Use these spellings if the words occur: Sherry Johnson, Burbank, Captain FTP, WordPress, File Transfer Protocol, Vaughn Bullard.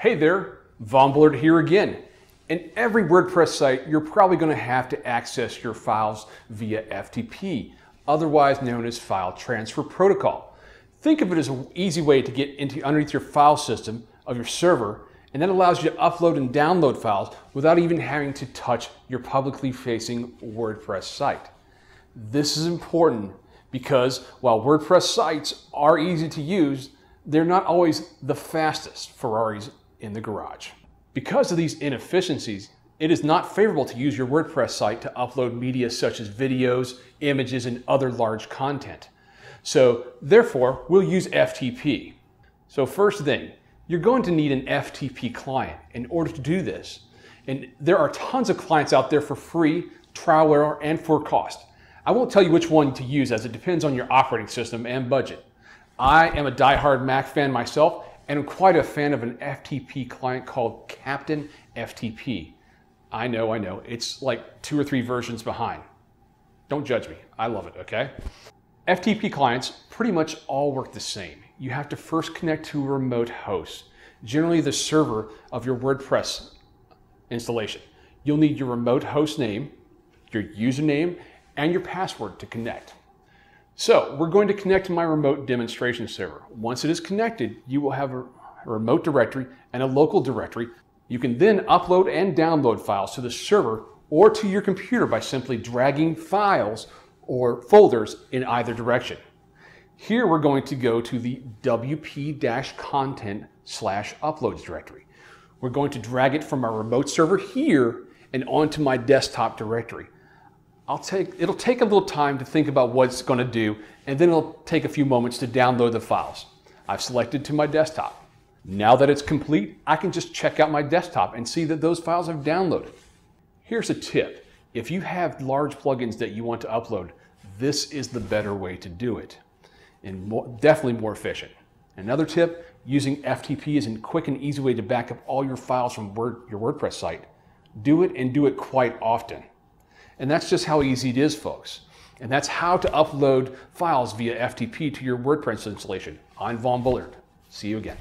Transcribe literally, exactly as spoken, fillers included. Hey there, Vaughn Bullard here again. In every WordPress site, you're probably going to have to access your files via F T P, otherwise known as File Transfer Protocol. Think of it as an easy way to get into underneath your file system of your server, and that allows you to upload and download files without even having to touch your publicly facing WordPress site. This is important because while WordPress sites are easy to use, they're not always the fastest Ferraris in the garage. Because of these inefficiencies, it is not favorable to use your WordPress site to upload media such as videos, images, and other large content. So therefore, we'll use F T P. So first thing, you're going to need an F T P client in order to do this. And there are tons of clients out there for free, trial error, and for cost. I won't tell you which one to use as it depends on your operating system and budget. I am a diehard Mac fan myself, and I'm quite a fan of an F T P client called Captain F T P. I know, I know, it's like two or three versions behind. Don't judge me, I love it, okay? F T P clients pretty much all work the same. You have to first connect to a remote host, generally the server of your WordPress installation. You'll need your remote host name, your username, and your password to connect. So we're going to connect to my remote demonstration server. Once it is connected, you will have a remote directory and a local directory. You can then upload and download files to the server or to your computer by simply dragging files or folders in either direction. Here we're going to go to the W P content slash uploads directory. We're going to drag it from our remote server here and onto my desktop directory. I'll take, it'll take a little time to think about what it's going to do, and then it'll take a few moments to download the files. I've selected to my desktop. Now that it's complete, I can just check out my desktop and see that those files have downloaded. Here's a tip. If you have large plugins that you want to upload, this is the better way to do it, and more, definitely more efficient. Another tip, using F T P is a quick and easy way to back up all your files from Word, your WordPress site. Do it and do it quite often. And that's just how easy it is, folks. And that's how to upload files via F T P to your WordPress installation. I'm Vaughn Bullard. See you again.